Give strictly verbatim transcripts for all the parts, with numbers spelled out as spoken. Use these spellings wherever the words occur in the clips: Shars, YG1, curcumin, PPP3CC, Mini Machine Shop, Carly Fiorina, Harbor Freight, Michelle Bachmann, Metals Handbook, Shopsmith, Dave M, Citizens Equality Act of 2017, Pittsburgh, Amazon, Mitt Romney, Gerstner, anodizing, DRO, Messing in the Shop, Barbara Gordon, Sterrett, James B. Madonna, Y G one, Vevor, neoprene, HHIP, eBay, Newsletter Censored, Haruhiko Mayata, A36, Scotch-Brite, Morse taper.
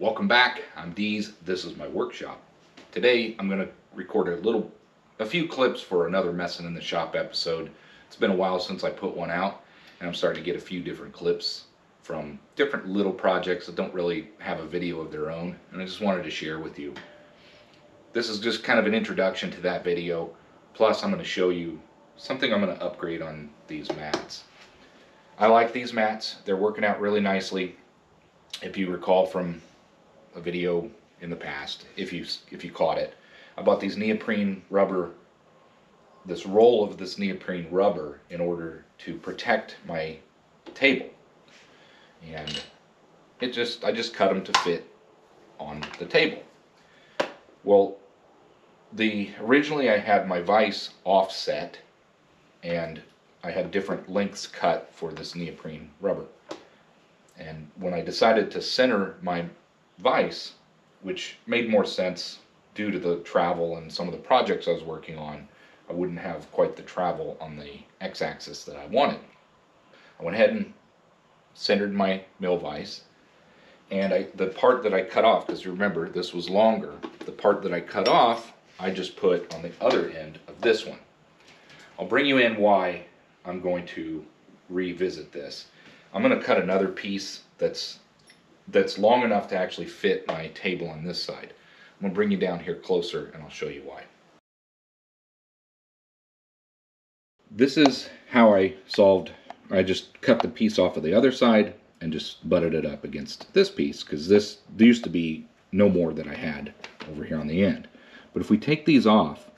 Welcome back. I'm Deez. This is my workshop. Today I'm going to record a little, a few clips for another Messin' in the Shop episode. It's been a while since I put one out, and I'm starting to get a few different clips from different little projects that don't really have a video of their own, and I just wanted to share with you. This is just kind of an introduction to that video, plus I'm going to show you something I'm going to upgrade on these mats. I like these mats. They're working out really nicely. If you recall from a video in the past, if you if you caught it, I bought these neoprene rubber, this roll of this neoprene rubber in order to protect my table, and it just I just cut them to fit on the table. Well, the originally I had my vise offset, and I had different lengths cut for this neoprene rubber. And when I decided to center my vise, which made more sense due to the travel and some of the projects I was working on, I wouldn't have quite the travel on the x-axis that I wanted. I went ahead and centered my mill vise, and I, the part that I cut off, because remember this was longer, the part that I cut off, I just put on the other end of this one. I'll bring you in why I'm going to revisit this. I'm going to cut another piece that's that's long enough to actually fit my table on this side. I'm going to bring you down here closer and I'll show you why. This is how I solved. I just cut the piece off of the other side and just butted it up against this piece, because this there used to be no more that I had over here on the end. But if we take these off,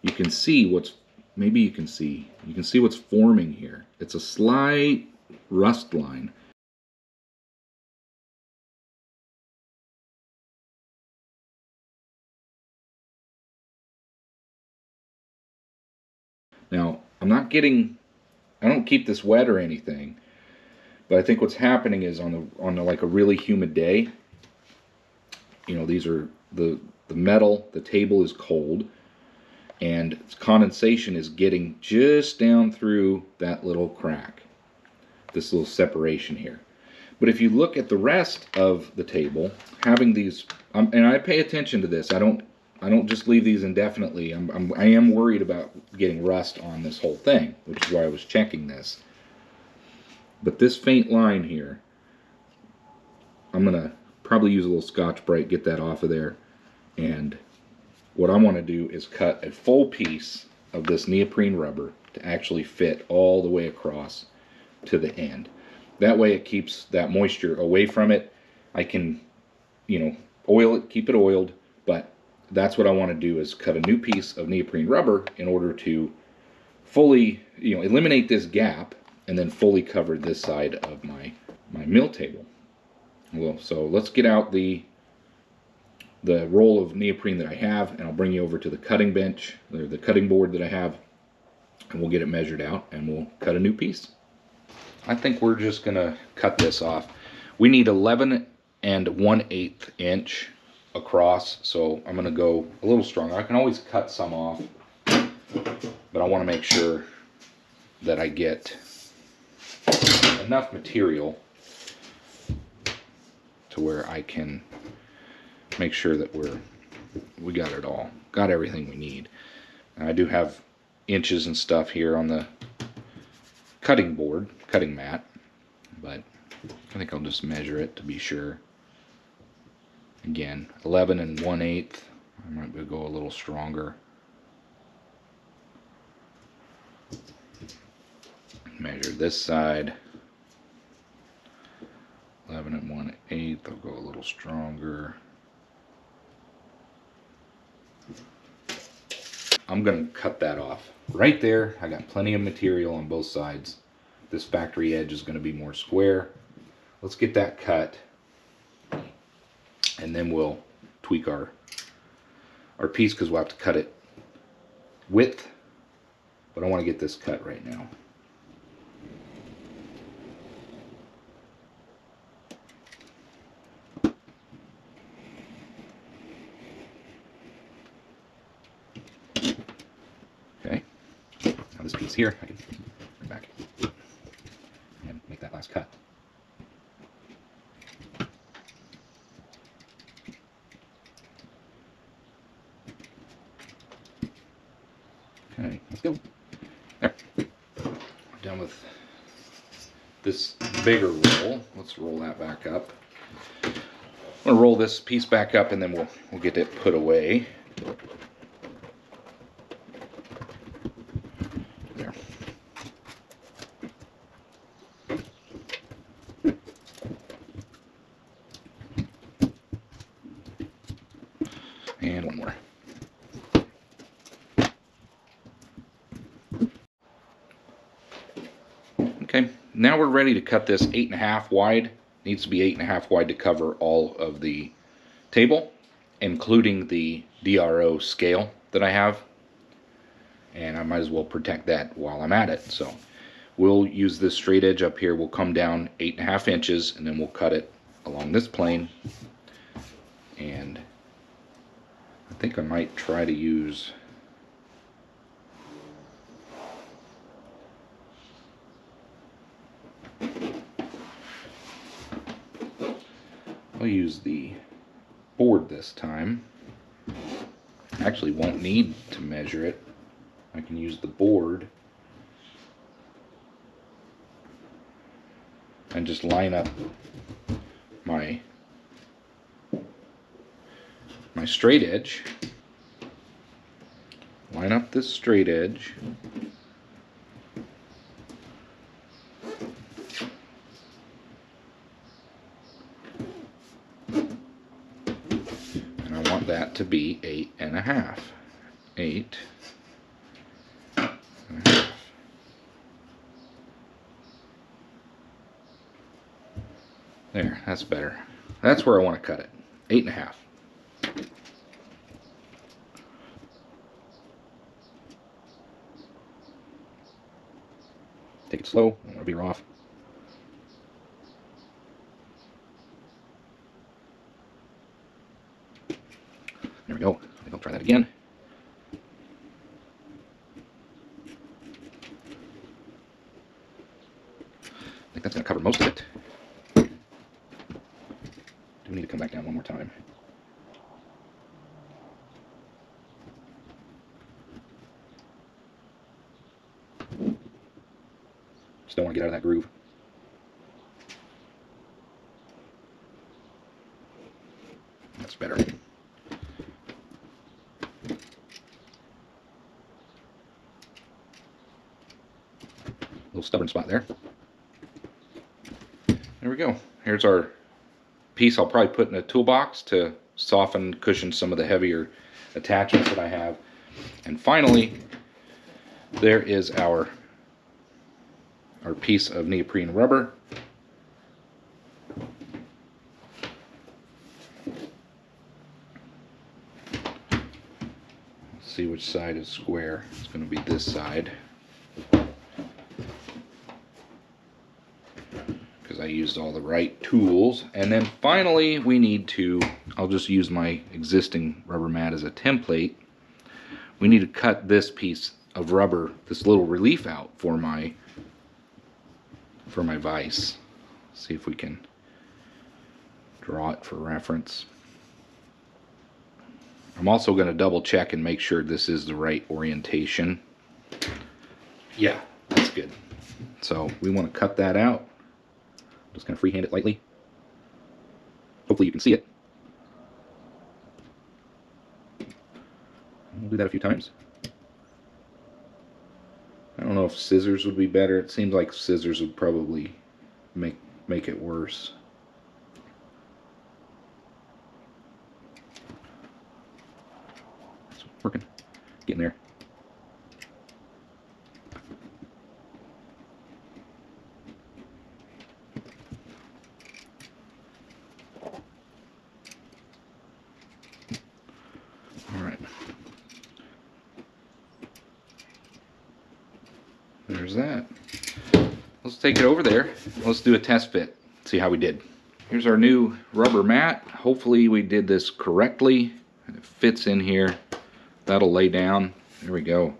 you can see what's Maybe you can see, you can see what's forming here. It's a slight rust line. Now, I'm not getting, I don't keep this wet or anything, but I think what's happening is on the, on the, like a really humid day, you know, these are the, the metal, the table is cold, and condensation is getting just down through that little crack, this little separation here. But if you look at the rest of the table, having these, um, and I pay attention to this. I don't, I don't just leave these indefinitely. I'm, I'm, I am worried about getting rust on this whole thing, which is why I was checking this. But this faint line here, I'm gonna probably use a little Scotch-Brite, get that off of there, and what I want to do is cut a full piece of this neoprene rubber to actually fit all the way across to the end. That way it keeps that moisture away from it. I can, you know, oil it, keep it oiled, but that's what I want to do, is cut a new piece of neoprene rubber in order to fully, you know, eliminate this gap and then fully cover this side of my, my mill table. Well, so let's get out the the roll of neoprene that I have, and I'll bring you over to the cutting bench, or the cutting board that I have, and we'll get it measured out and we'll cut a new piece. I think we're just gonna cut this off. We need eleven and one eighth inch across, so I'm gonna go a little stronger. I can always cut some off, but I wanna make sure that I get enough material to where I can make sure that we're we got it all, got everything we need. And I do have inches and stuff here on the cutting board, cutting mat, but I think I'll just measure it to be sure. Again, eleven and one eighth. I might go a little stronger. Measure this side. eleven and one eighth. I'll go a little stronger. I'm going to cut that off. Right there, I got plenty of material on both sides. This factory edge is going to be more square. Let's get that cut, and then we'll tweak our, our piece, because we'll have to cut it width, but I want to get this cut right now. Here, I can bring it back and make that last cut. done with this bigger roll. Let's roll that back up. I'm gonna roll this piece back up, and then we'll we'll get it put away. There. And one more. Okay, now we're ready to cut this eight and a half wide. Needs to be eight and a half wide to cover all of the table, including the D R O scale that I have. And I might as well protect that while I'm at it. So we'll use this straight edge up here. We'll come down eight and a half inches, and then we'll cut it along this plane. And I think I might try to use I'll use the board this time. Actually, won't need to measure it. I can use the board and just line up my my straight edge. Line up this straight edge. That to be eight and a half. Eight and a half. There, that's better. That's where I want to cut it. Eight and a half. Take it slow, I don't want to be rough. There we go. I think I'll try that again. I think that's going to cover most of it. Do we need to come back down one more time? Just don't want to get out of that groove. That's better. Stubborn spot there. There we go. Here's our piece. I'll probably put in a toolbox to soften, cushion some of the heavier attachments that I have. And finally, there is our our piece of neoprene rubber. Let's see which side is square. It's going to be this side. I used all the right tools. And then finally we need to, I'll just use my existing rubber mat as a template. We need to cut this piece of rubber, this little relief out for my for my vise. See if we can draw it for reference. I'm also going to double check and make sure this is the right orientation. Yeah, that's good. So we want to cut that out. Just kind of freehand it lightly. Hopefully you can see it. We'll do that a few times. I don't know if scissors would be better. It seems like scissors would probably make make it worse. It's working. Getting there. There's that. Let's take it over there. Let's do a test fit. See how we did. Here's our new rubber mat. Hopefully we did this correctly. It fits in here. That'll lay down. There we go.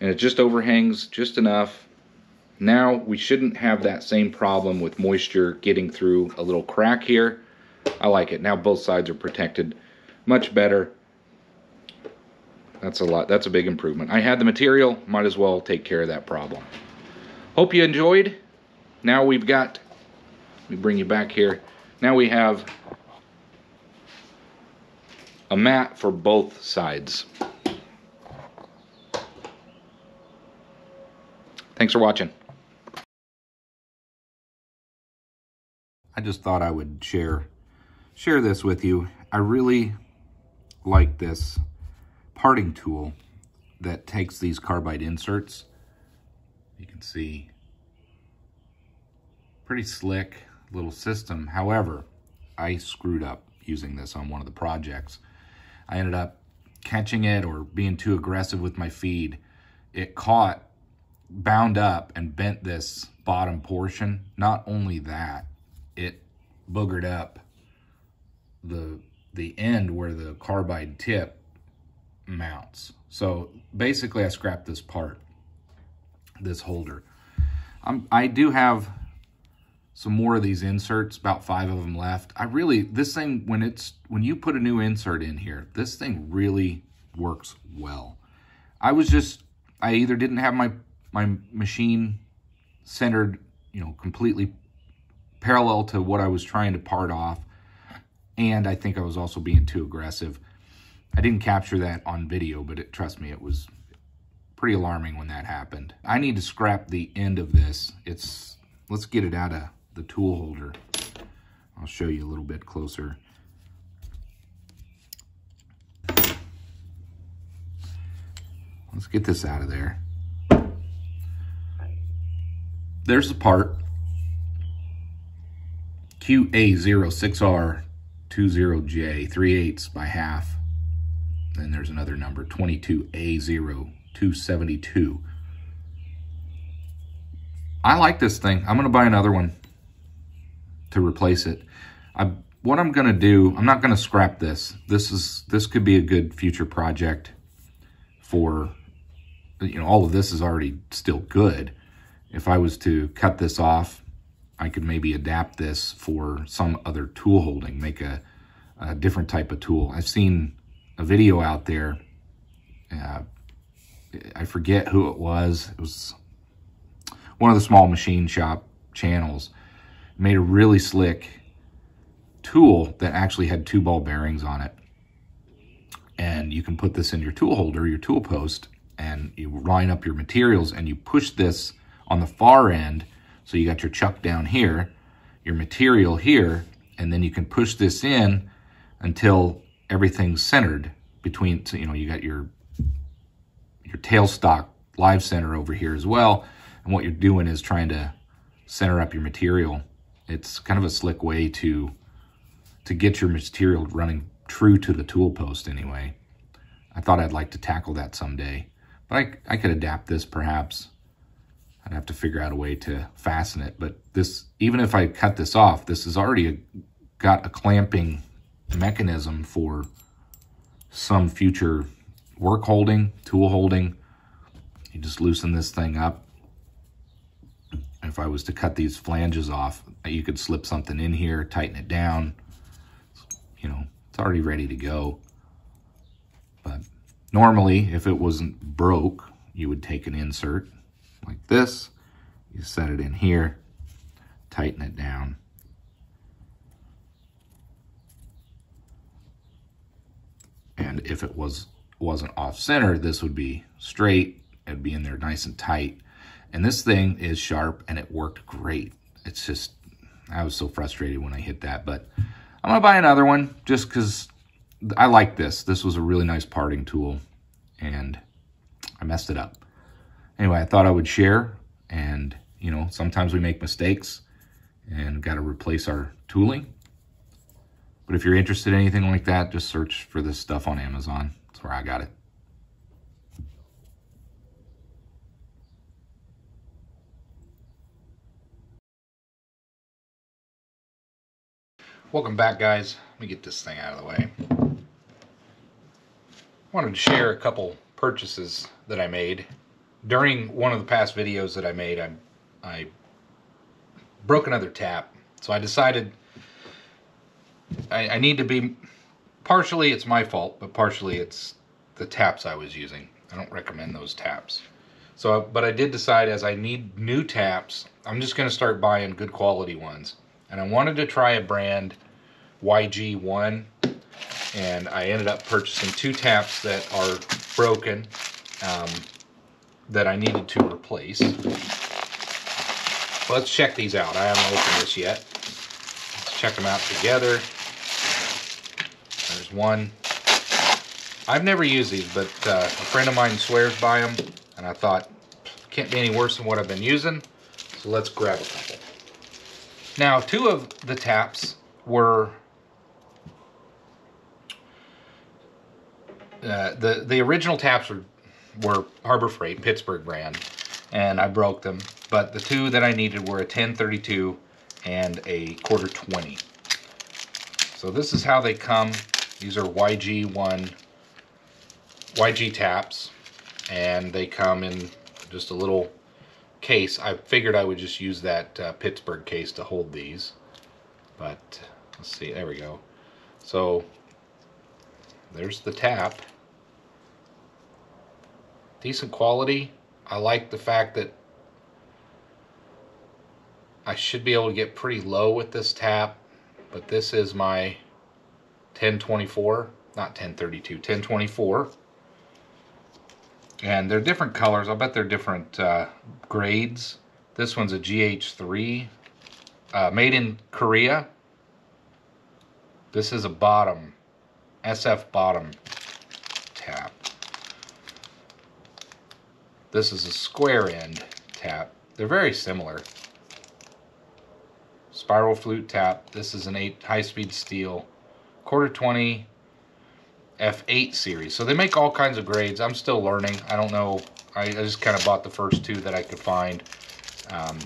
And it just overhangs just enough. Now we shouldn't have that same problem with moisture getting through a little crack here. I like it. Now both sides are protected much better. That's a lot. That's a big improvement. I had the material, might as well take care of that problem. Hope you enjoyed. Now we've got, let me bring you back here. Now we have a mat for both sides. Thanks for watching. I just thought I would share share this with you. I really like this parting tool that takes these carbide inserts. You can see, pretty slick little system. However, I screwed up using this on one of the projects. I ended up catching it or being too aggressive with my feed. It caught, bound up, and bent this bottom portion. Not only that, it boogered up the the end where the carbide tip mounts. So basically I scrapped this part, this holder. I'm, I do have some more of these inserts, about five of them left. I really, this thing, when it's when you put a new insert in here, this thing really works well. I was just, I either didn't have my my machine centered, you know, completely parallel to what I was trying to part off. And I think I was also being too aggressive. I didn't capture that on video, but it, trust me, it was pretty alarming when that happened. I need to scrap the end of this. It's, let's get it out of the tool holder. I'll show you a little bit closer. Let's get this out of there. There's the part, Q A zero six R twenty J three eighths by half. Then there's another number, twenty-two A zero two seventy-two. I like this thing. I'm gonna buy another one to replace it. I, what I'm gonna do, I'm not gonna scrap this. This is, this could be a good future project for, you know, all of this is already still good. If I was to cut this off, I could maybe adapt this for some other tool holding, make a, a different type of tool. I've seen a video out there. Uh, I forget who it was. It was one of the small machine shop channels. Made a really slick tool that actually had two ball bearings on it. And you can put this in your tool holder, your tool post, and you line up your materials and you push this on the far end. So you got your chuck down here, your material here, and then you can push this in until everything's centered between, so, you know, you got your, your tailstock live center over here as well. And what you're doing is trying to center up your material. It's kind of a slick way to, to get your material running true to the tool post anyway. I thought I'd like to tackle that someday, but I, I could adapt this perhaps. I'd have to figure out a way to fasten it, but this, even if I cut this off, this has already a, got a clamping mechanism for some future work holding, tool holding. You just loosen this thing up. If I was to cut these flanges off, you could slip something in here, tighten it down. You know, it's already ready to go. But normally, if it wasn't broke, you would take an insert like this, you set it in here, tighten it down. And if it was, wasn't off center, this would be straight, it'd be in there nice and tight. And this thing is sharp and it worked great. It's just, I was so frustrated when I hit that, but I'm gonna buy another one just cause I like this. This was a really nice parting tool and I messed it up. Anyway, I thought I would share, and, you know, sometimes we make mistakes and got to replace our tooling. But if you're interested in anything like that, just search for this stuff on Amazon. That's where I got it. Welcome back, guys. Let me get this thing out of the way. I wanted to share a couple purchases that I made. During one of the past videos that I made, I, I broke another tap. So I decided I, I need to be, partially it's my fault, but partially it's the taps I was using. I don't recommend those taps. So, but I did decide, as I need new taps, I'm just going to start buying good quality ones. And I wanted to try a brand, Y G one, and I ended up purchasing two taps that are broken um, that I needed to replace. Let's check these out. I haven't opened this yet. Let's check them out together. There's one. I've never used these, but uh, a friend of mine swears by them, and I thought, can't be any worse than what I've been using, so let's grab a couple. Now, two of the taps were, uh, the, the original taps were, were Harbor Freight, Pittsburgh brand, and I broke them, but the two that I needed were a ten thirty-two and a quarter twenty. So this is how they come. These are Y G one, Y G taps, and they come in just a little case. I figured I would just use that uh, Pittsburgh case to hold these, but let's see, there we go. So there's the tap. Decent quality. I like the fact that I should be able to get pretty low with this tap, but this is my ten twenty-four, not ten thirty-two, ten twenty-four. And they're different colors. I'll bet they're different uh, grades. This one's a G H three, uh, made in Korea. This is a bottom, S F bottom tap. This is a square end tap. They're very similar. Spiral flute tap. This is an eight high-speed steel, quarter twenty. F eight series. So they make all kinds of grades. I'm still learning. I don't know. I, I just kind of bought the first two that I could find. Um,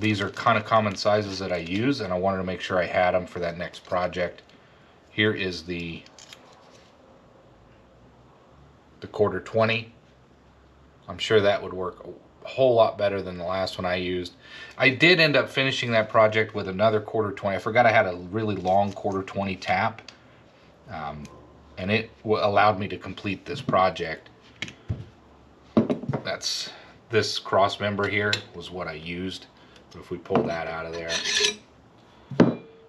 these are kind of common sizes that I use, and I wanted to make sure I had them for that next project. Here is the the quarter twenty. I'm sure that would work a whole lot better than the last one I used. I did end up finishing that project with another quarter twenty. I forgot I had a really long quarter twenty tap. Um, And it allowed me to complete this project. That's this cross member here was what I used. So if we pull that out of there,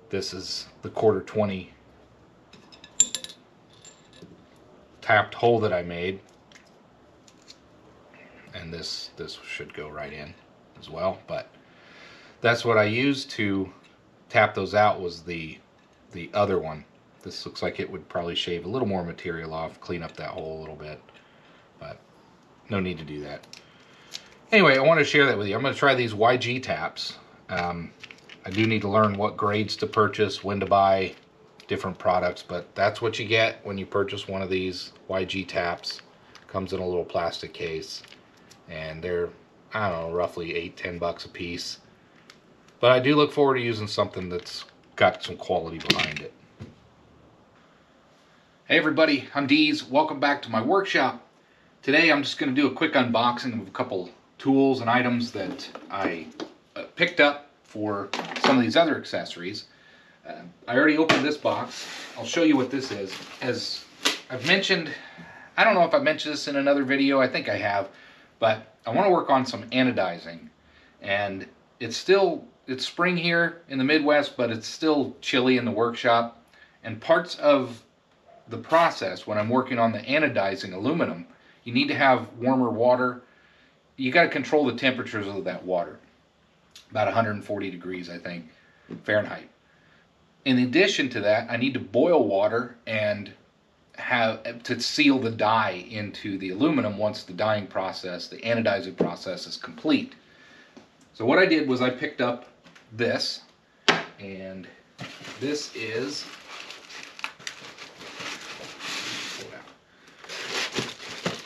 this is the quarter twenty tapped hole that I made, and this this should go right in as well. But that's what I used to tap those out, was the the other one. This looks like it would probably shave a little more material off, clean up that hole a little bit, but no need to do that. Anyway, I want to share that with you. I'm going to try these Y G taps. Um, I do need to learn what grades to purchase, when to buy different products, but that's what you get when you purchase one of these Y G taps. Comes in a little plastic case, and they're, I don't know, roughly eight, ten bucks a piece. But I do look forward to using something that's got some quality behind it. Hey everybody, I'm Deez. Welcome back to my workshop. Today I'm just going to do a quick unboxing of a couple tools and items that I uh, picked up for some of these other accessories. Uh, I already opened this box. I'll show you what this is. As I've mentioned, I don't know if I mentioned this in another video, I think I have, but I want to work on some anodizing. And it's still, it's spring here in the Midwest, but it's still chilly in the workshop, and parts of the process when I'm working on the anodizing aluminum, you need to have warmer water. You got to control the temperatures of that water, about one hundred forty degrees, I think, Fahrenheit. In addition to that, I need to boil water and have to seal the dye into the aluminum once the dyeing process, the anodizing process, is complete. So what I did was I picked up this, and this is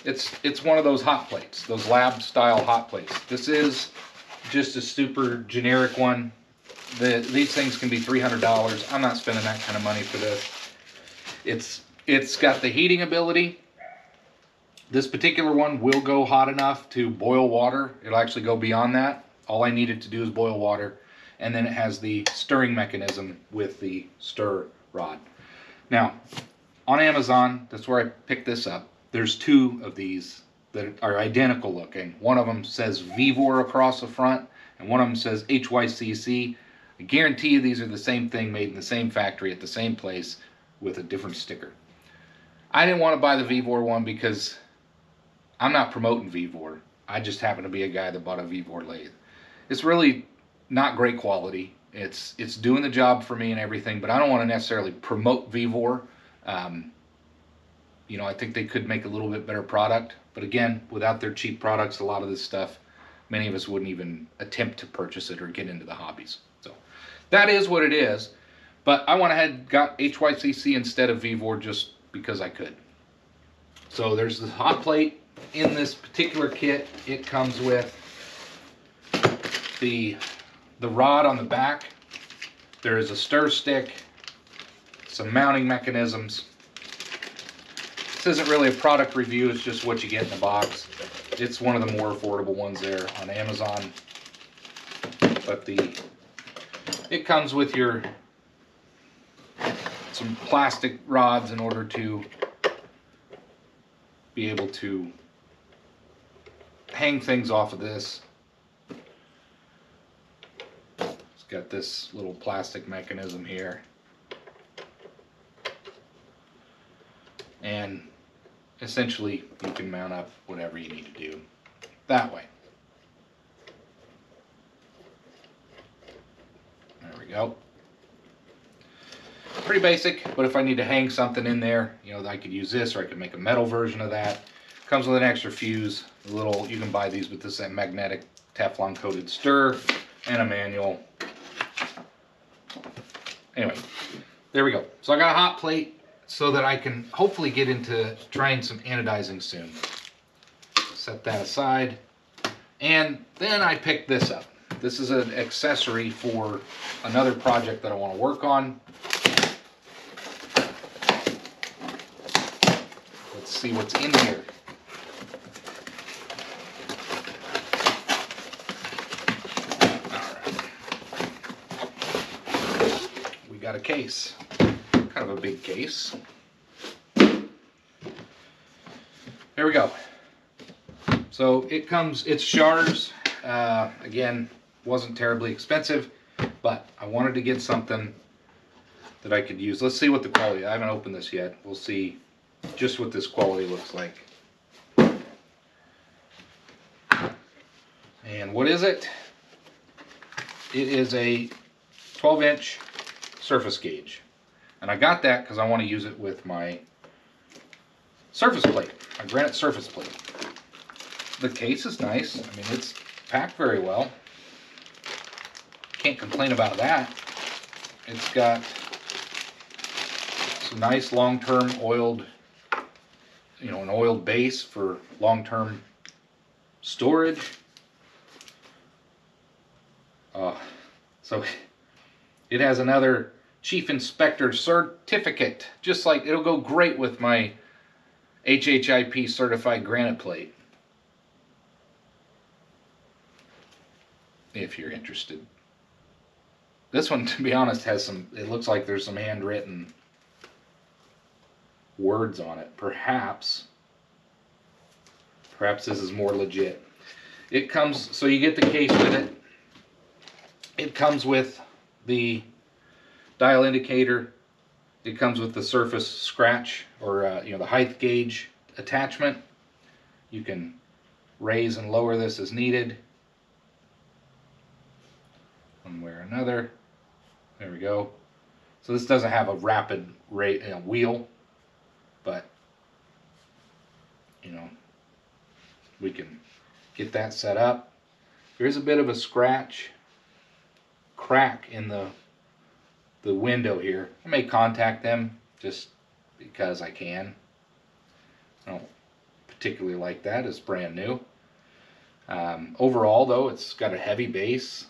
It's, it's one of those hot plates, those lab-style hot plates. This is just a super generic one. The, these things can be three hundred dollars. I'm not spending that kind of money for this. It's, it's got the heating ability. This particular one will go hot enough to boil water. It'll actually go beyond that. All I needed to do is boil water. And then it has the stirring mechanism with the stir rod. Now, on Amazon, that's where I picked this up. There's two of these that are identical looking. One of them says Vevor across the front, and one of them says H Y C C. I guarantee you these are the same thing made in the same factory at the same place with a different sticker. I didn't want to buy the Vevor one because I'm not promoting Vevor. I just happen to be a guy that bought a Vevor lathe. It's really not great quality. It's it's doing the job for me and everything, but I don't want to necessarily promote Vevor. Um, you know, I think they could make a little bit better product, but again, without their cheap products, a lot of this stuff, many of us wouldn't even attempt to purchase it or get into the hobbies. So that is what it is, but I went ahead and got H Y C C instead of Vevor just because I could. So there's the hot plate. In this particular kit, it comes with the the rod on the back. There is a stir stick, some mounting mechanisms. This isn't really a product review, it's just what you get in the box. It's one of the more affordable ones there on Amazon. But the it comes with your some plastic rods in order to be able to hang things off of this. It's got this little plastic mechanism here. And essentially you can mount up whatever you need to do that way. There we go. Pretty basic, but if I need to hang something in there, you know, I could use this, or I could make a metal version of that. Comes with an extra fuse, a little, you can buy these with this magnetic Teflon coated stir, and a manual. Anyway, there we go. So I got a hot plate so that I can hopefully get into trying some anodizing soon. Set that aside. And then I picked this up. This is an accessory for another project that I want to work on. Let's see what's in here. All right. We got a case, kind of a big case. Here we go. So it comes, it's Shars. Uh, again, wasn't terribly expensive, but I wanted to get something that I could use. Let's see what the quality is. I haven't opened this yet. We'll see just what this quality looks like. And what is it? It is a twelve inch surface gauge. And I got that because I want to use it with my surface plate, my granite surface plate. The case is nice. I mean, it's packed very well. Can't complain about that. It's got some nice long-term oiled, you know, an oiled base for long-term storage. Uh, so it has another Chief Inspector certificate, just like it'll go great with my H H I P certified granite plate, if you're interested. This one, to be honest, has some, it looks like there's some handwritten words on it. Perhaps, perhaps this is more legit. It comes, so you get the case with it. It comes with the dial indicator. It comes with the surface scratch, or uh, you know, the height gauge attachment. You can raise and lower this as needed, one way or another. There we go. So this doesn't have a rapid rate uh, wheel, but you know, we can get that set up. There's a bit of a scratch crack in the the window here. I may contact them just because I can. I don't particularly like that. It's brand new. Um, overall, though, it's got a heavy base.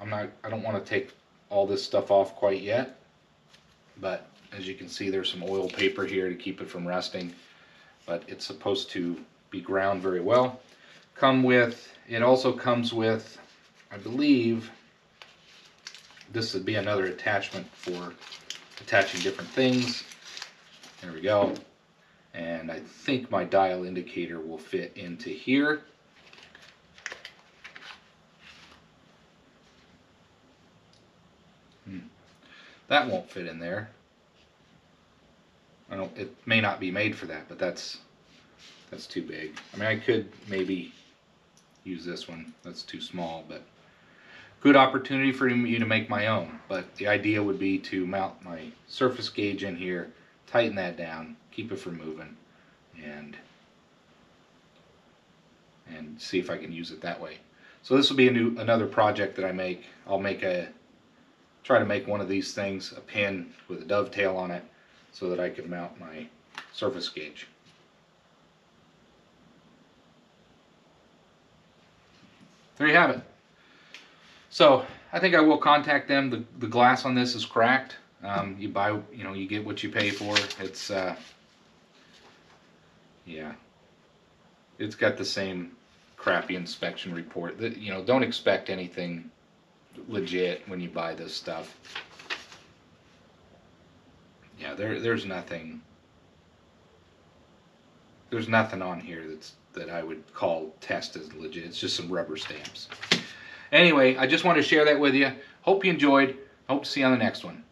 I'm not. I don't want to take all this stuff off quite yet, but as you can see, there's some oil paper here to keep it from rusting, but it's supposed to be ground very well. Come with, it also comes with, I believe, this would be another attachment for attaching different things. There we go. and I think my dial indicator will fit into here. Hmm. That won't fit in there. I don't, it may not be made for that, but that's that's too big. I mean, I could maybe use this one. That's too small, but good opportunity for you to make my own. But the idea would be to mount my surface gauge in here, tighten that down, keep it from moving, and and see if I can use it that way. So this will be a new another project that I make. I'll make a try to make one of these things, a pin with a dovetail on it, so that I can mount my surface gauge. There you have it. So I think I will contact them. The, the glass on this is cracked. Um, you buy, you know, you get what you pay for. It's, uh, yeah, it's got the same crappy inspection report. That, you know, don't expect anything legit when you buy this stuff. Yeah, there, there's nothing. There's nothing on here that's that I would call test as legit. It's just some rubber stamps. Anyway, I just want to share that with you. Hope you enjoyed. Hope to see you on the next one.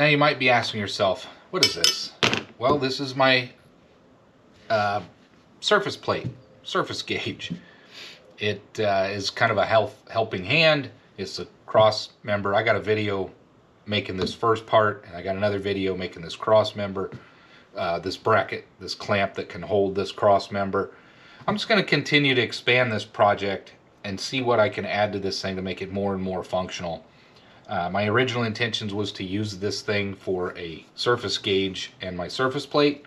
Now you might be asking yourself, what is this? Well, this is my uh, surface plate, surface gauge. It uh, is kind of a health, helping hand. It's a cross member. I got a video making this first part, and I got another video making this cross member, uh, this bracket, this clamp that can hold this cross member. I'm just going to continue to expand this project and see what I can add to this thing to make it more and more functional. Uh, my original intentions was to use this thing for a surface gauge and my surface plate,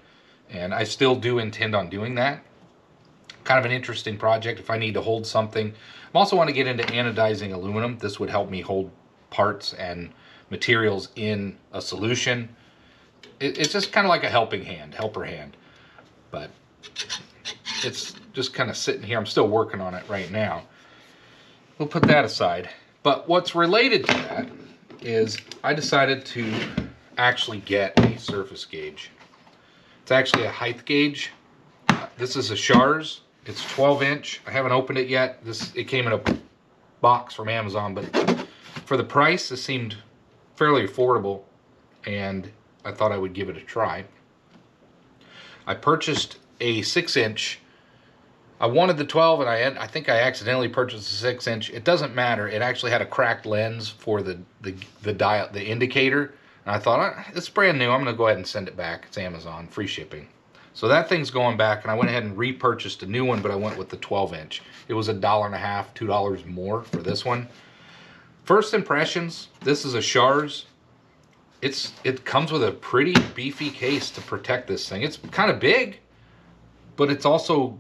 and I still do intend on doing that. Kind of an interesting project if I need to hold something. I also want to get into anodizing aluminum. This would help me hold parts and materials in a solution. It, it's just kind of like a helping hand, helper hand. But it's just kind of sitting here. I'm still working on it right now. We'll put that aside. But what's related to that is I decided to actually get a surface gauge. It's actually a height gauge. This is a Shars. It's twelve inch. I haven't opened it yet. This it came in a box from Amazon, but for the price, it seemed fairly affordable, and I thought I would give it a try. I purchased a six inch. I wanted the twelve, and I had, I think I accidentally purchased a six inch. It doesn't matter. It actually had a cracked lens for the the the dial, the indicator, and I thought it's brand new. I'm going to go ahead and send it back. It's Amazon, free shipping. So that thing's going back, and I went ahead and repurchased a new one, but I went with the twelve inch. It was a dollar and a half, two dollars more for this one. First impressions. This is a Shars. It's it comes with a pretty beefy case to protect this thing. It's kind of big, but it's also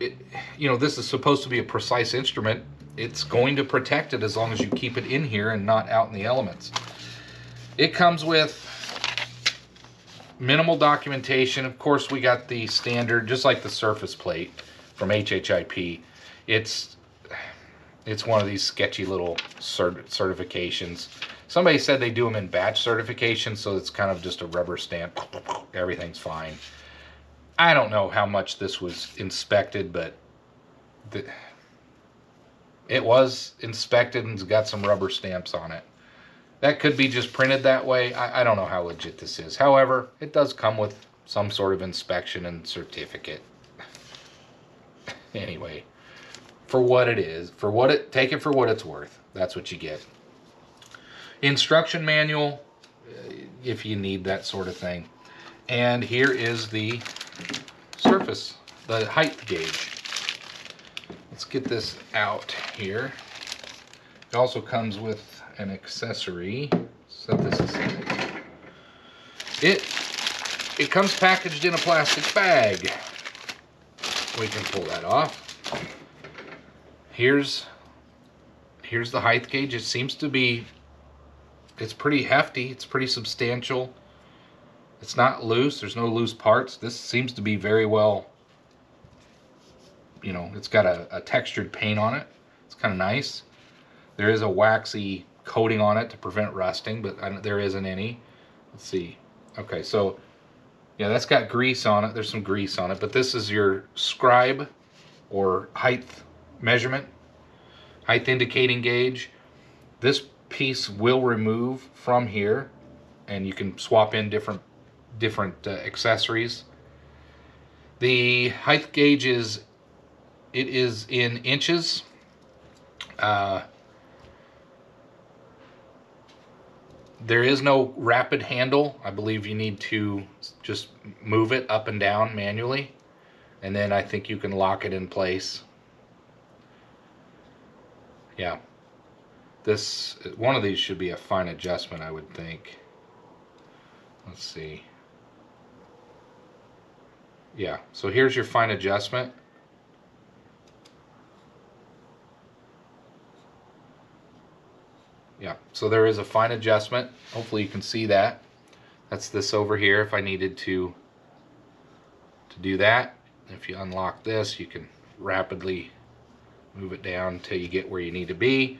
It, you know, this is supposed to be a precise instrument. It's going to protect it as long as you keep it in here and not out in the elements. It comes with minimal documentation. Of course, we got the standard, just like the surface plate from H H I P. It's it's one of these sketchy little cert certifications. Somebody said they do them in batch certification, so it's kind of just a rubber stamp. Everything's fine. I don't know how much this was inspected, but the, it was inspected and it's got some rubber stamps on it. That could be just printed that way. I, I don't know how legit this is. However, it does come with some sort of inspection and certificate. Anyway, for what it is, for what it, take it for what it's worth. That's what you get. Instruction manual, if you need that sort of thing. And here is the surface, the height gauge. Let's get this out here. It also comes with an accessory. So this is it. It comes packaged in a plastic bag. We can pull that off. Here's here's the height gauge. It seems to be, it's pretty hefty. It's pretty substantial. It's not loose. There's no loose parts. This seems to be very well, you know, it's got a, a textured paint on it. It's kind of nice. There is a waxy coating on it to prevent rusting, but I, there isn't any. Let's see. Okay, so Yeah, that's got grease on it. There's some grease on it, but this is your scribe or height measurement, height indicating gauge. This piece will remove from here, and you can swap in different different uh, accessories. The height gauge is it is in inches. Uh, There is no rapid handle. I believe you need to just move it up and down manually, and then I think you can lock it in place. Yeah, this one of these should be a fine adjustment, I would think. Let's see. Yeah, so here's your fine adjustment. Yeah, so there is a fine adjustment. Hopefully you can see that. That's this over here if I needed to to do that. If you unlock this, you can rapidly move it down until you get where you need to be.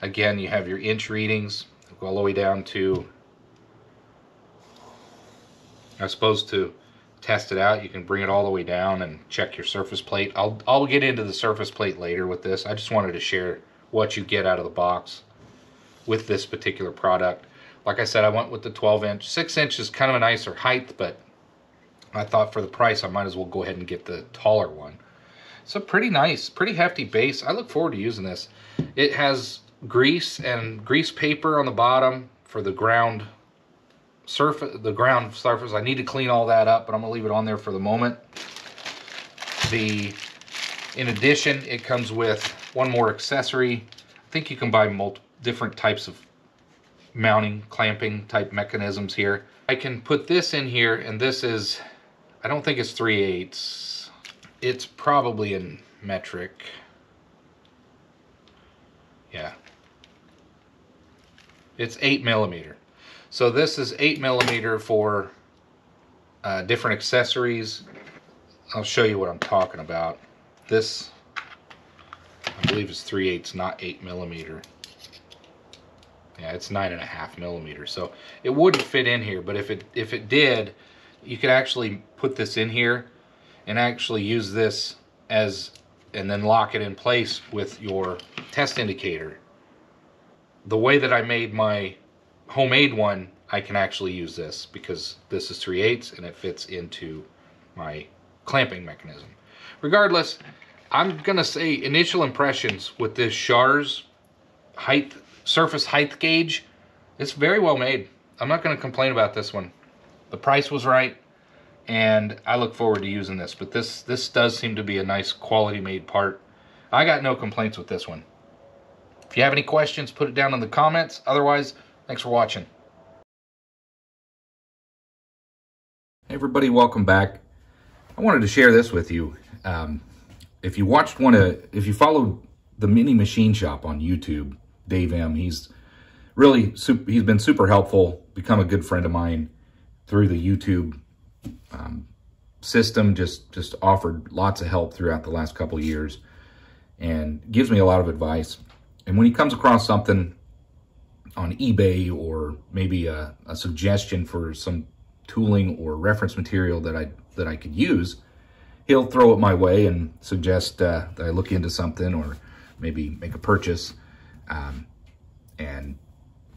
Again, you have your inch readings. It'll go all the way down to, I suppose, to test it out, you can bring it all the way down and check your surface plate. I'll, I'll get into the surface plate later with this. I just wanted to share what you get out of the box with this particular product. Like I said, I went with the twelve inch. six inch is kind of a nicer height, but I thought for the price I might as well go ahead and get the taller one. So pretty nice, pretty hefty base. I look forward to using this. It has grease and grease paper on the bottom for the ground surface. The ground surface, I need to clean all that up, but I'm gonna leave it on there for the moment. The in addition, it comes with one more accessory. I think you can buy multiple different types of mounting, clamping type mechanisms here. I can put this in here, and this is, I don't think it's three eighths. It's probably in metric. Yeah. It's eight millimeter. So this is eight millimeter for uh, different accessories. I'll show you what I'm talking about. This, I believe, is three eighths, not eight millimeter. Yeah, it's nine and a half millimeters, so it wouldn't fit in here. But if it if it did, you could actually put this in here and actually use this as, and then lock it in place with your test indicator. The way that I made my homemade one, I can actually use this because this is three eighths and it fits into my clamping mechanism. Regardless, I'm gonna say initial impressions with this Shars height. Surface height gauge. It's very well made. I'm not going to complain about this one. The price was right, and I look forward to using this. But this this does seem to be a nice quality made part. I got no complaints with this one. If you have any questions, put it down in the comments. Otherwise, thanks for watching. Hey everybody, welcome back. I wanted to share this with you. Um, if you watched one of, if you followed the Mini Machine Shop on YouTube, Dave M, he's really, super, he's been super helpful, become a good friend of mine through the YouTube um, system, just, just offered lots of help throughout the last couple of years and gives me a lot of advice. And when he comes across something on eBay or maybe a, a suggestion for some tooling or reference material that I, that I could use, he'll throw it my way and suggest uh, that I look into something or maybe make a purchase. Um, and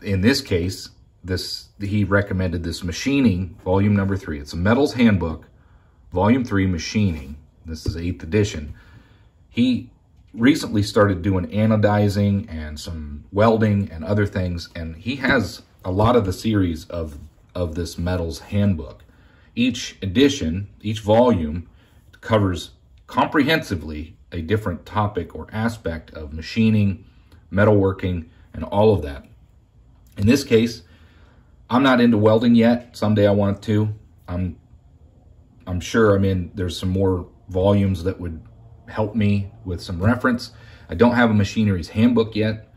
in this case, this, he recommended this Machining, volume number three. It's a Metals Handbook, volume three, Machining. This is eighth edition. He recently started doing anodizing and some welding and other things. And he has a lot of the series of, of this Metals Handbook. Each edition, each volume covers comprehensively a different topic or aspect of machining, metalworking, and all of that. In this case, I'm not into welding yet. Someday I want to. I'm, I'm sure, I mean, there's some more volumes that would help me with some reference. I don't have a Machinery's Handbook yet.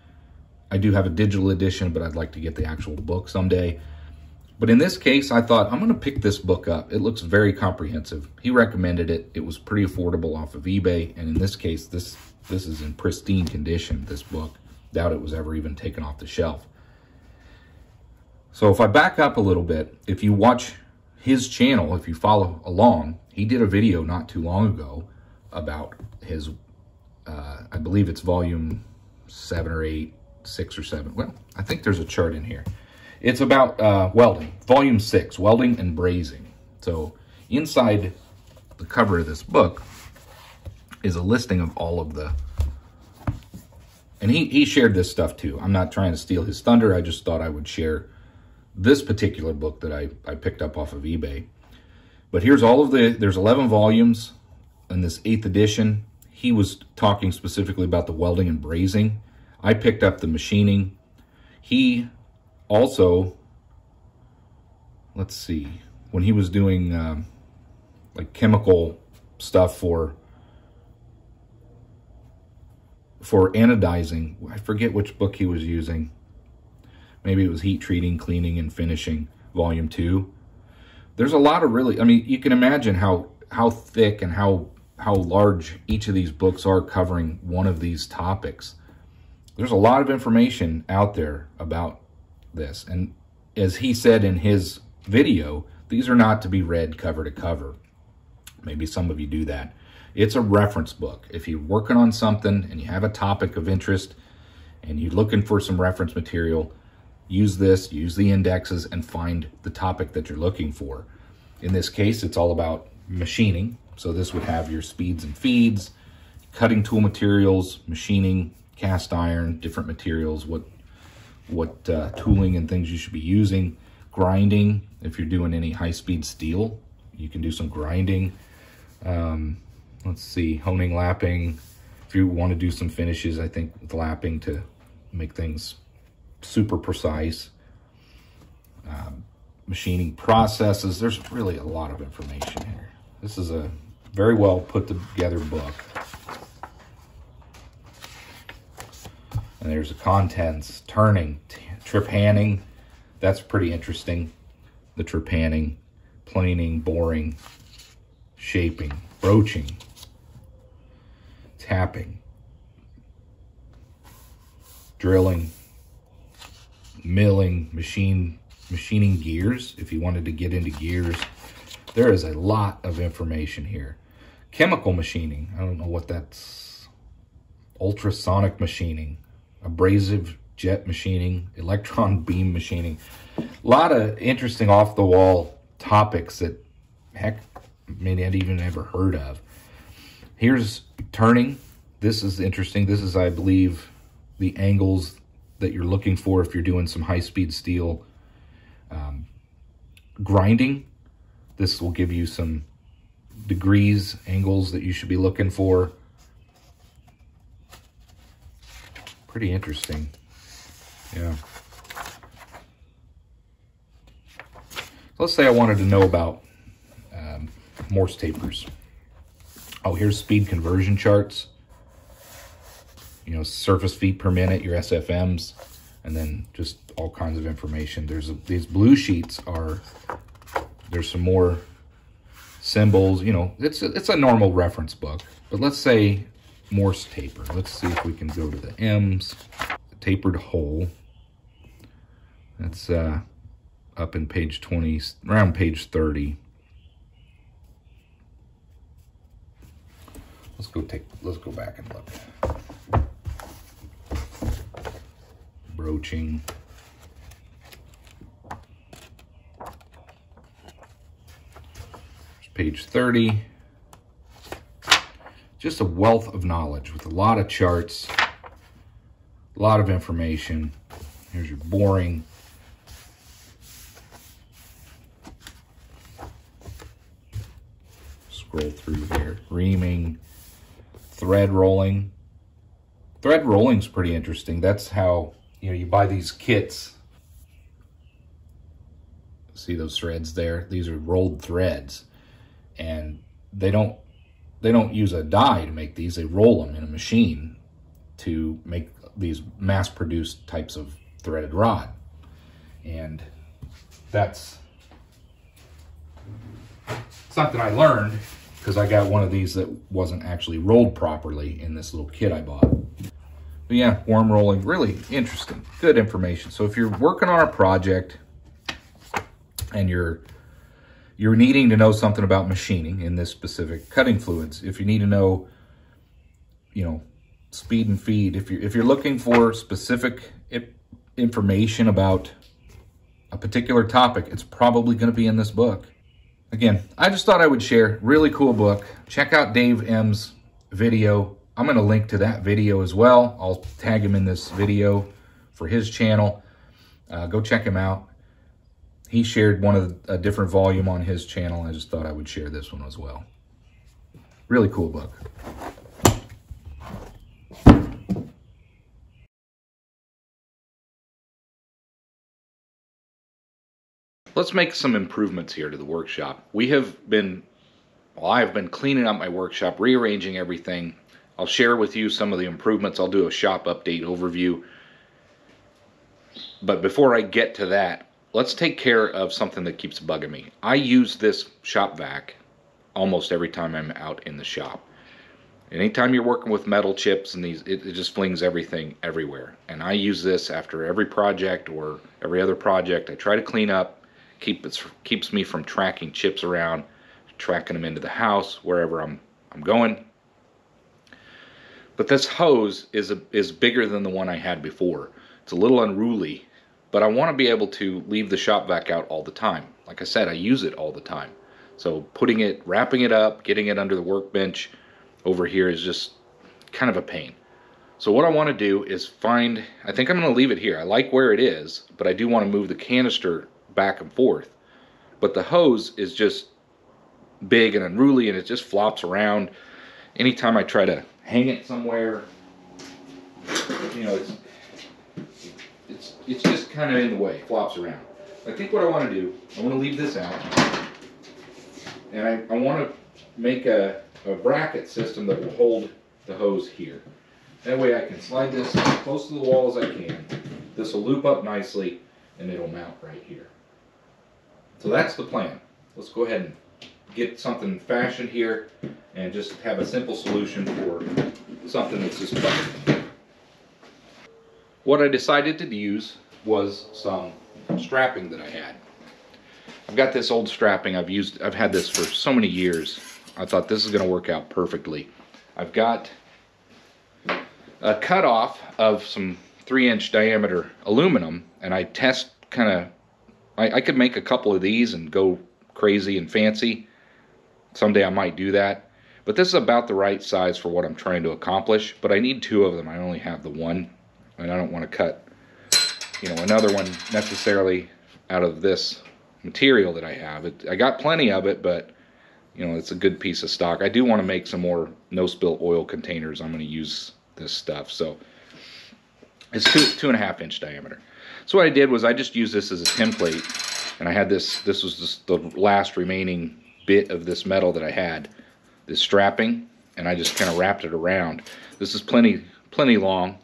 I do have a digital edition, but I'd like to get the actual book someday. But in this case, I thought, I'm going to pick this book up. It looks very comprehensive. He recommended it. It was pretty affordable off of eBay. And in this case, this, this is in pristine condition, this book. Doubt it was ever even taken off the shelf. So if I back up a little bit, if you watch his channel, if you follow along, he did a video not too long ago about his, uh, I believe it's volume seven or eight, six or seven. Well, I think there's a chart in here. It's about uh, welding, volume six, welding and brazing. So inside the cover of this book is a listing of all of the, and he, he shared this stuff too. I'm not trying to steal his thunder. I just thought I would share this particular book that I, I picked up off of eBay. But here's all of the, there's eleven volumes in this eighth edition. He was talking specifically about the welding and brazing. I picked up the machining. He also, let's see, when he was doing um, like chemical stuff for for anodizing, I forget which book he was using. Maybe it was heat treating, cleaning, and finishing, volume two. There's a lot of really, I mean, you can imagine how how thick and how how large each of these books are covering one of these topics. There's a lot of information out there about this. And as he said in his video, these are not to be read cover to cover. Maybe some of you do that. It's a reference book. If you're working on something and you have a topic of interest and you're looking for some reference material, use this, use the indexes, and find the topic that you're looking for. In this case, it's all about machining. So this would have your speeds and feeds, cutting tool materials, machining, cast iron, different materials, what what uh, tooling and things you should be using, grinding. If you're doing any high-speed steel, you can do some grinding. Um, let's see, honing, lapping. If you want to do some finishes, I think with lapping to make things super precise. Um, machining processes. There's really a lot of information here. This is a very well put together book. And there's the contents, turning, trip handing. That's pretty interesting. The trip handing, planing, boring, shaping, broaching, tapping, drilling, milling, machine, machining gears. If you wanted to get into gears, there is a lot of information here. Chemical machining. I don't know what that's. Ultrasonic machining. Abrasive jet machining, electron beam machining. A lot of interesting off-the-wall topics that, heck, may not even ever heard of. Here's turning. This is interesting. This is, I believe, the angles that you're looking for if you're doing some high-speed steel. Um, grinding. This will give you some degrees, angles that you should be looking for. Pretty interesting, yeah. Let's say I wanted to know about um, Morse tapers. Oh, here's speed conversion charts. You know, surface feet per minute, your S F Ms, and then just all kinds of information. There's a, these blue sheets are, there's some more symbols, you know, it's a, it's a normal reference book, but let's say Morse taper. Let's see if we can go to the M's. Tapered hole. That's uh, up in page twenty, around page thirty. Let's go take. Let's go back and look. Broaching. There's page thirty. Just a wealth of knowledge with a lot of charts, a lot of information. Here's your boring. Scroll through there. Reaming, thread rolling. Thread rolling's pretty interesting. That's how, you know, you buy these kits. See those threads there? These are rolled threads, and they don't They don't use a die to make these. They roll them in a machine to make these mass-produced types of threaded rod. And that's something I learned because I got one of these that wasn't actually rolled properly in this little kit I bought. But yeah, worm rolling, really interesting, good information. So if you're working on a project and you're you're needing to know something about machining in this specific cutting fluids. If you need to know, you know, speed and feed, if you're, if you're looking for specific information about a particular topic, it's probably going to be in this book. Again, I just thought I would share. Really cool book. Check out Dave M's video. I'm going to link to that video as well. I'll tag him in this video for his channel. Uh, go check him out. He shared one of the, a different volume on his channel. I just thought I would share this one as well. Really cool book. Let's make some improvements here to the workshop. We have been, well, I've been cleaning up my workshop, rearranging everything. I'll share with you some of the improvements. I'll do a shop update overview. But before I get to that, let's take care of something that keeps bugging me. I use this shop vac almost every time I'm out in the shop. Anytime you're working with metal chips and these, it, it just flings everything everywhere. And I use this after every project or every other project. I try to clean up. Keep it, keeps me from tracking chips around, tracking them into the house, wherever I'm I'm going. But this hose is a, is bigger than the one I had before. It's a little unruly, but I want to be able to leave the shop vac out all the time. Like I said, I use it all the time. So putting it, wrapping it up, getting it under the workbench over here is just kind of a pain. So what I want to do is find, I think I'm going to leave it here. I like where it is, but I do want to move the canister back and forth, but the hose is just big and unruly, and it just flops around. Anytime I try to hang it somewhere, you know, it's it's it's just kind of in the way. It flops around. I think what I want to do, I want to leave this out, and I, I want to make a, a bracket system that will hold the hose here. That way I can slide this as close to the wall as I can. This will loop up nicely, and it'll mount right here. So that's the plan. Let's go ahead and get something fashioned here and just have a simple solution for something that's just fun. What I decided to use was some strapping that I had. I've got this old strapping. I've used, I've had this for so many years. I thought this is going to work out perfectly. I've got a cutoff of some three inch diameter aluminum, and I test kind of, I, I could make a couple of these and go crazy and fancy. Someday I might do that, but this is about the right size for what I'm trying to accomplish. But I need two of them. I only have the one, and I don't want to cut, you know, another one necessarily out of this material that I have. It, I got plenty of it, but you know, it's a good piece of stock. I do want to make some more no spill oil containers. I'm going to use this stuff. So it's two, two and a half inch diameter. So what I did was I just used this as a template, and I had this, this was just the last remaining bit of this metal that I had, this strapping, and I just kind of wrapped it around. This is plenty, plenty long,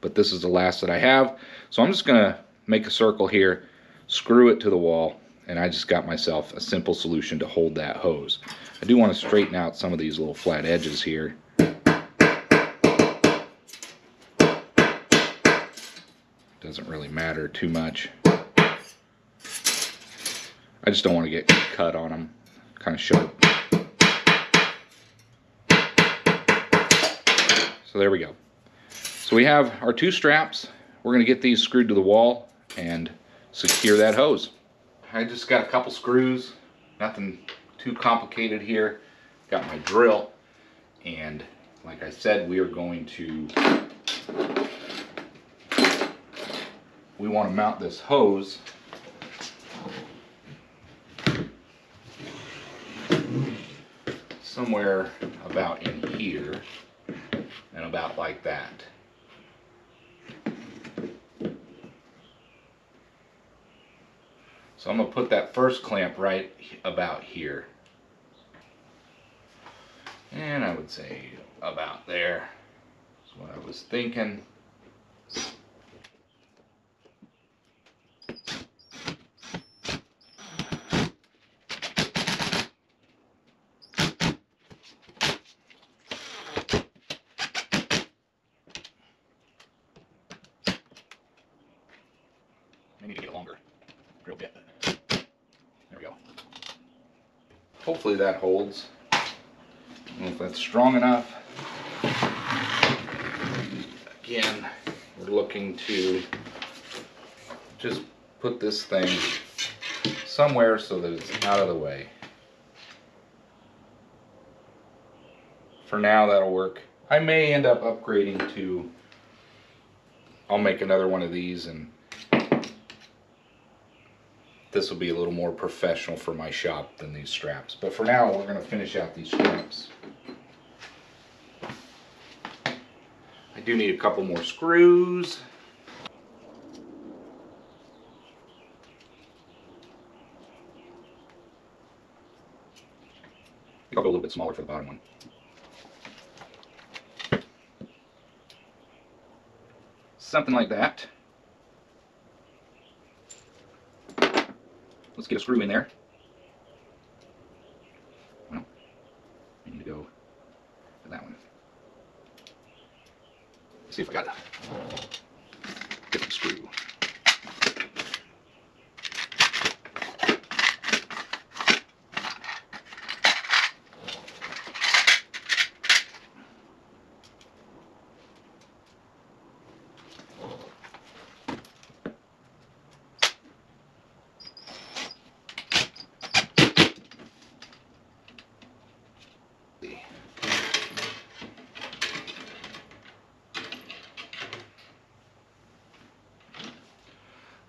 but this is the last that I have. So I'm just gonna make a circle here, screw it to the wall, and I just got myself a simple solution to hold that hose. I do want to straighten out some of these little flat edges here. Doesn't really matter too much. I just don't want to get cut on them. Kind of short. So there we go. So we have our two straps. We're going to get these screwed to the wall and secure that hose. I just got a couple screws. Nothing too complicated here. Got my drill. And like I said, we are going to... we want to mount this hose somewhere about in here and about like that. So I'm going to put that first clamp right about here. And I would say about there is what I was thinking. I need to get longer. Drill bit. There we go. hopefully that holds. And if that's strong enough, again, we're looking to just put this thing somewhere so that it's out of the way. For now, that'll work. I may end up upgrading to, I'll make another one of these, and this will be a little more professional for my shop than these straps. But for now, we're going to finish out these straps. I do need a couple more screws. I'll go a little bit smaller for the bottom one. Something like that. Let's get a screw in there. Well, I need to go for that one. Let's see if I got a different screw.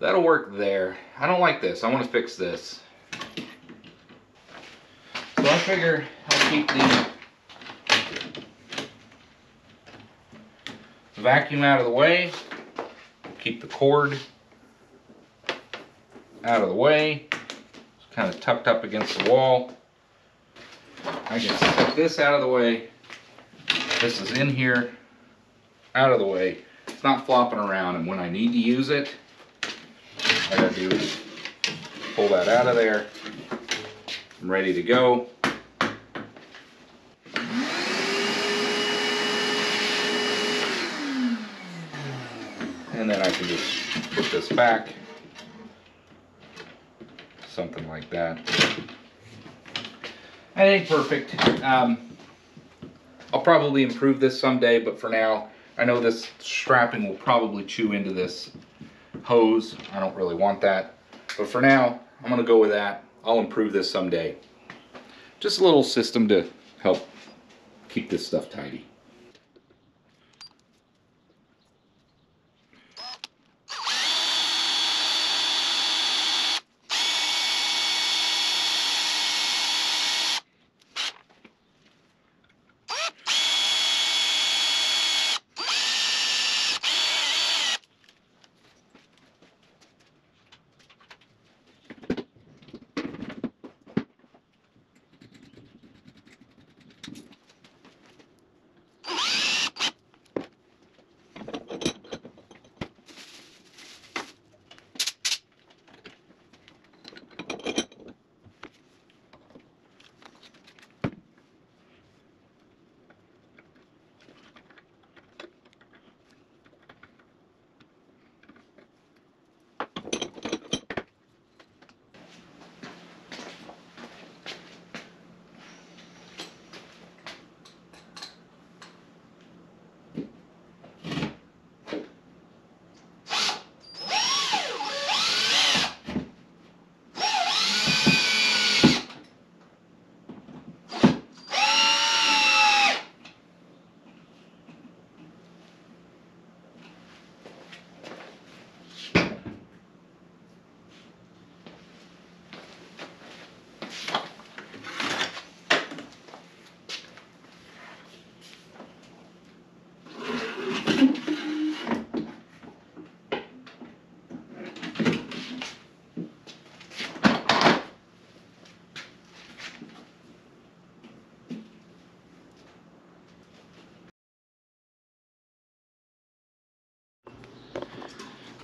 That'll work there. I don't like this. I want to fix this. So I figure I'll keep the vacuum out of the way, keep the cord out of the way. It's kind of tucked up against the wall. I can set this out of the way. This is in here, out of the way. It's not flopping around, and when I need to use it, I gotta do is pull that out of there. I'm ready to go. And then I can just put this back. Something like that. That ain't perfect. Um, I'll probably improve this someday, but for now, I know this strapping will probably chew into this hose. I don't really want that, but for now I'm gonna go with that. I'll improve this someday. Just a little system to help keep this stuff tidy.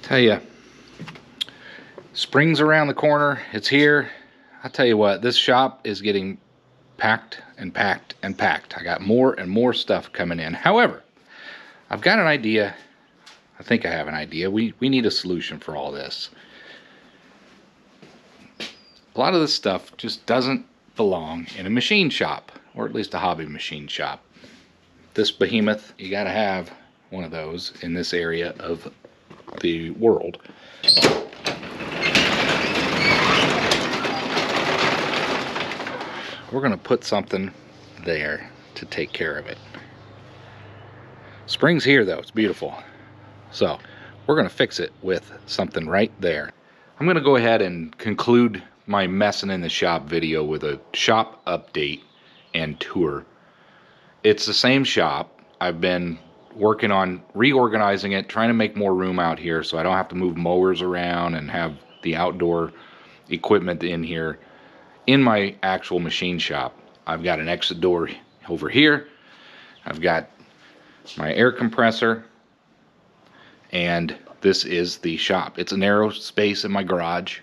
Tell you, spring's around the corner. It's here. I'll tell you what, this shop is getting packed and packed and packed. I got more and more stuff coming in. However, I've got an idea. I think I have an idea. We, we need a solution for all this. A lot of this stuff just doesn't belong in a machine shop, or at least a hobby machine shop. This behemoth, you gotta have one of those in this area of the world. We're gonna put something there to take care of it. Spring's here though, it's beautiful. So we're gonna fix it with something right there. I'm gonna go ahead and conclude my messing in the shop video with a shop update and tour. It's the same shop. I've been working on reorganizing it, trying to make more room out here so I don't have to move mowers around and have the outdoor equipment in here. In my actual machine shop, I've got an exit door over here. I've got my air compressor, and this is the shop. It's a narrow space in my garage,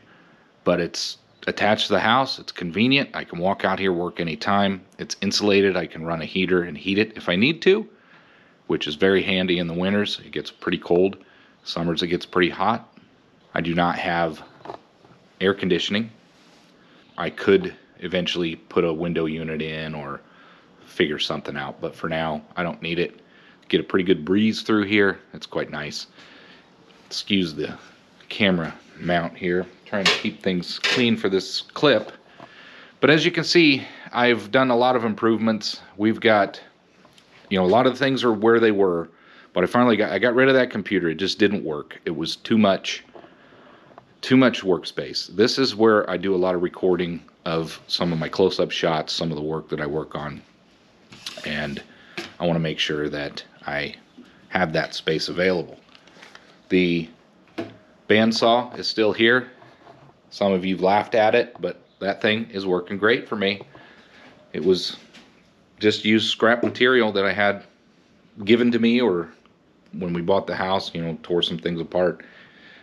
but it's attached to the house. It's convenient. I can walk out here, work anytime. It's insulated. I can run a heater and heat it if I need to, which is very handy in the winters. It gets pretty cold. Summers it gets pretty hot. I do not have air conditioning. I could eventually put a window unit in or figure something out, but for now I don't need it. Get a pretty good breeze through here. It's quite nice. Excuse the camera mount here. I'm trying to keep things clean for this clip. But as you can see, I've done a lot of improvements. We've got, you know, a lot of things are where they were, but I finally got I got rid of that computer. It just didn't work. It was too much. Too much workspace. This is where I do a lot of recording of some of my close-up shots, some of the work that I work on, and I want to make sure that I have that space available. The bandsaw is still here. Some of you've laughed at it, but that thing is working great for me. It was just used scrap material that I had given to me, or when we bought the house, you know, tore some things apart.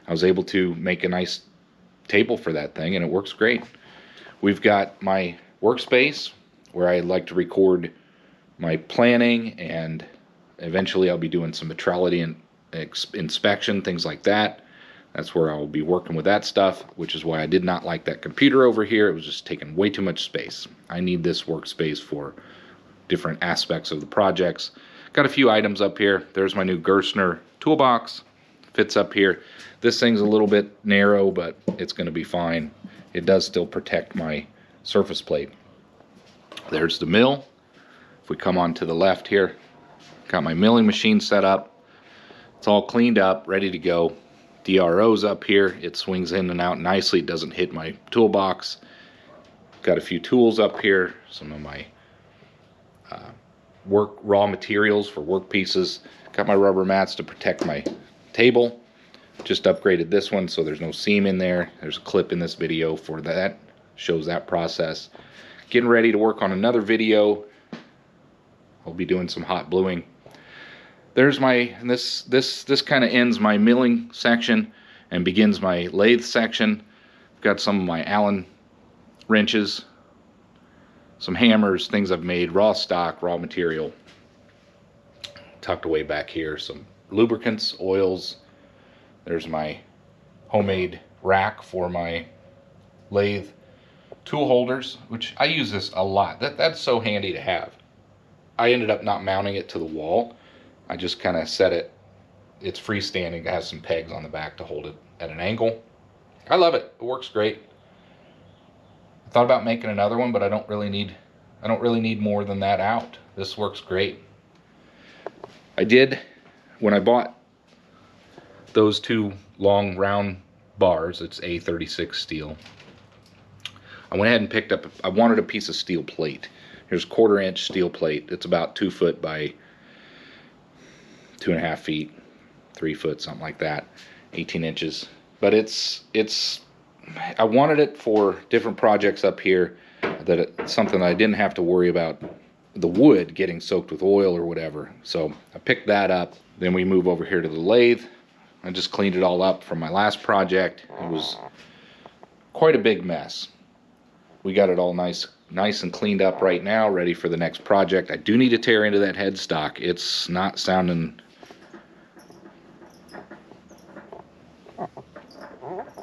I was able to make a nice table for that thing, and it works great. We've got my workspace where I like to record my planning, and eventually I'll be doing some metrology and inspection, things like that. That's where I'll be working with that stuff, which is why I did not like that computer over here. It was just taking way too much space. I need this workspace for different aspects of the projects. Got a few items up here. There's my new Gerstner toolbox. Fits up here. This thing's a little bit narrow, but it's going to be fine. It does still protect my surface plate. There's the mill. If we come on to the left here, got my milling machine set up. It's all cleaned up, ready to go. D R O's up here. It swings in and out nicely. It doesn't hit my toolbox. Got a few tools up here. Some of my uh, work raw materials for work pieces. Got my rubber mats to protect my table. Just upgraded this one so there's no seam in there. There's a clip in this video for that, shows that process. Getting ready to work on another video. I'll be doing some hot bluing. There's my, and this this this kind of ends my milling section and begins my lathe section. I've got some of my Allen wrenches, some hammers, things I've made, raw stock, raw material tucked away back here, some lubricants, oils. There's my homemade rack for my lathe tool holders, which I use this a lot. That, that's so handy to have. I ended up not mounting it to the wall. I just kind of set it. It's freestanding. It has some pegs on the back to hold it at an angle. I love it. It works great. I thought about making another one, but I don't really need, I don't really need more than that out. This works great. I did... When I bought those two long round bars, it's A thirty-six steel, I went ahead and picked up, I wanted a piece of steel plate. Here's a quarter inch steel plate. It's about two foot by two and a half feet, three foot, something like that, eighteen inches. But it's, it's, I wanted it for different projects up here, that it's something that I didn't have to worry about the wood getting soaked with oil or whatever. So I picked that up. Then we move over here to the lathe. I just cleaned it all up from my last project. It was quite a big mess. We got it all nice nice and cleaned up right now, ready for the next project. I do need to tear into that headstock. It's not sounding...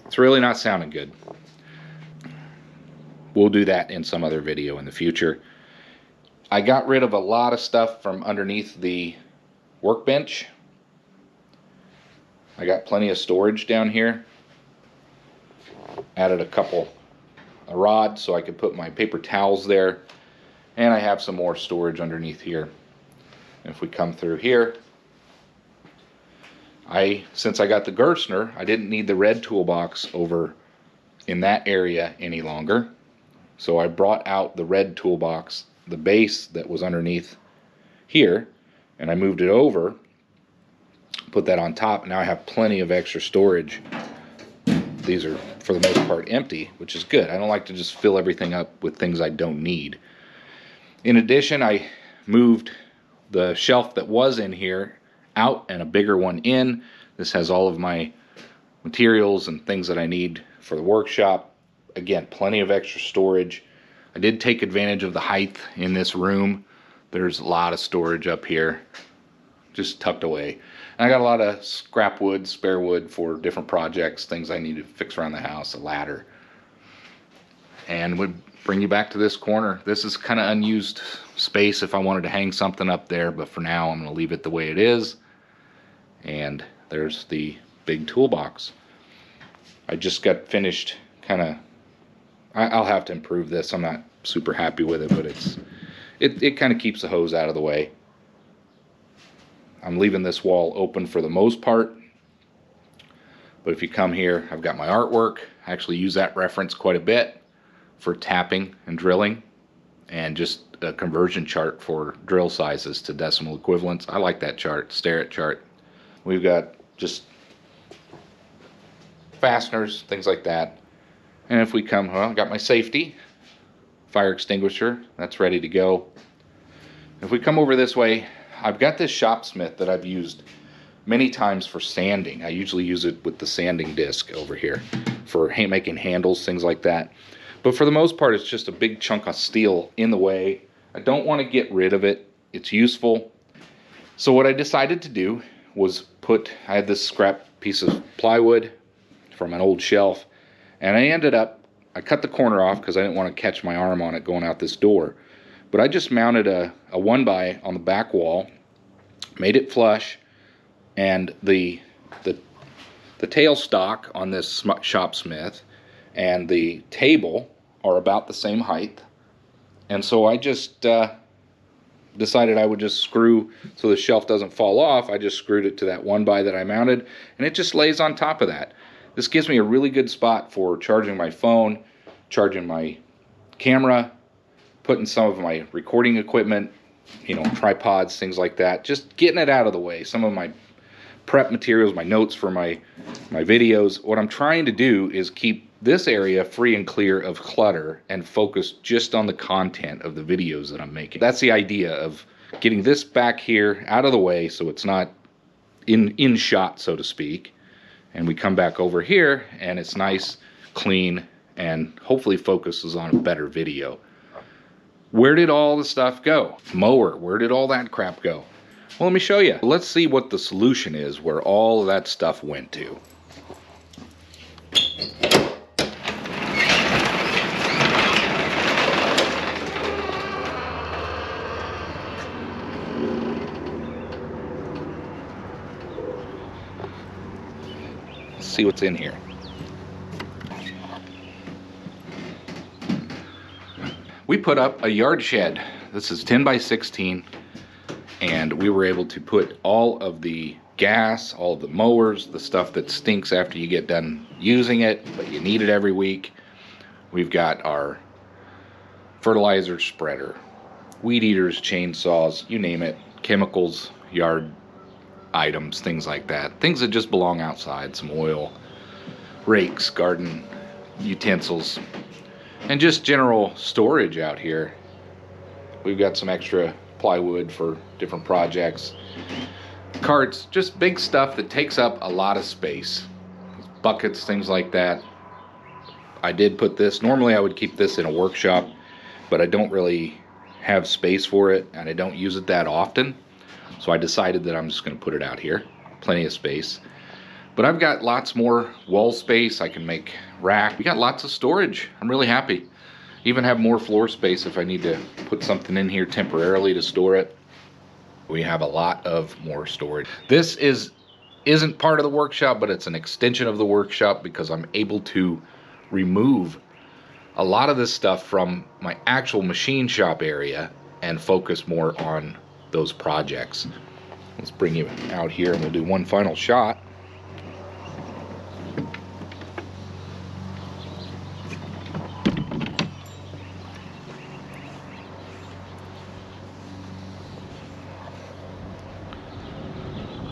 It's really not sounding good. we'll do that in some other video in the future. I got rid of a lot of stuff from underneath the workbench. I got plenty of storage down here. Added a couple a rod so I could put my paper towels there, and I have some more storage underneath here. If we come through here, I since I got the Gerstner, I didn't need the red toolbox over in that area any longer, so I brought out the red toolbox, the base that was underneath here, and I moved it over, put that on top. Now I have plenty of extra storage. These are, for the most part, empty, which is good. I don't like to just fill everything up with things I don't need. In addition, I moved the shelf that was in here out and a bigger one in. This has all of my materials and things that I need for the workshop. Again, plenty of extra storage. I did take advantage of the height in this room. There's a lot of storage up here, just tucked away. And I got a lot of scrap wood, spare wood for different projects, things I need to fix around the house, a ladder. And would bring you back to this corner. This is kind of unused space if I wanted to hang something up there, but for now I'm going to leave it the way it is. And there's the big toolbox. I just got finished kind of, I'll have to improve this. I'm not super happy with it, but it's it, it kind of keeps the hose out of the way. I'm leaving this wall open for the most part, but if you come here, I've got my artwork. I actually use that reference quite a bit for tapping and drilling, and just a conversion chart for drill sizes to decimal equivalents. I like that chart, Sterrett chart. We've got just fasteners, things like that. And if we come, well, I've got my safety, fire extinguisher, that's ready to go. If we come over this way, I've got this Shopsmith that I've used many times for sanding. I usually use it with the sanding disc over here for hand making handles, things like that. But for the most part, it's just a big chunk of steel in the way. I don't want to get rid of it. It's useful. So what I decided to do was put, I had this scrap piece of plywood from an old shelf, and I ended up, I cut the corner off because I didn't want to catch my arm on it going out this door. But I just mounted a, a one by on the back wall, made it flush, and the the, the tailstock on this Shopsmith and the table are about the same height. And so I just uh, decided I would just screw, so the shelf doesn't fall off, I just screwed it to that one by that I mounted, and it just lays on top of that. This gives me a really good spot for charging my phone, charging my camera, putting some of my recording equipment, you know, tripods, things like that. Just getting it out of the way. Some of my prep materials, my notes for my, my videos. What I'm trying to do is keep this area free and clear of clutter and focus just on the content of the videos that I'm making. That's the idea of getting this back here out of the way so it's not in, in shot, so to speak. And we come back over here and it's nice, clean, and hopefully focuses on a better video. Where did all the stuff go? Mower, where did all that crap go? Well, let me show you. Let's see what the solution is where all of that stuff went to. Let's see what's in here. We put up a yard shed. This is ten by sixteen, and we were able to put all of the gas, all of the mowers, the stuff that stinks after you get done using it, but you need it every week. We've got our fertilizer spreader, weed eaters, chainsaws, you name it, chemicals, yard items, things like that. Things that just belong outside, some oil, rakes, garden utensils, and just general storage out here. We've got some extra plywood for different projects, carts, just big stuff that takes up a lot of space. Buckets, things like that. I did put this, normally I would keep this in a workshop, but I don't really have space for it and I don't use it that often. So I decided that I'm just going to put it out here. Plenty of space. But I've got lots more wall space. I can make rack. We got lots of storage. I'm really happy. even have more floor space if I need to put something in here temporarily to store it. We have a lot of more storage. This is isn't part of the workshop, but it's an extension of the workshop because I'm able to remove a lot of this stuff from my actual machine shop area and focus more on those projects. Let's bring you out here and we'll do one final shot.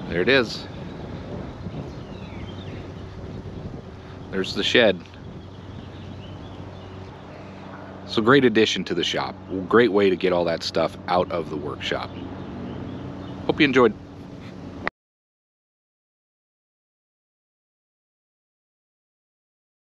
There it is. There's the shed. So great addition to the shop. Great way to get all that stuff out of the workshop. Hope you enjoyed.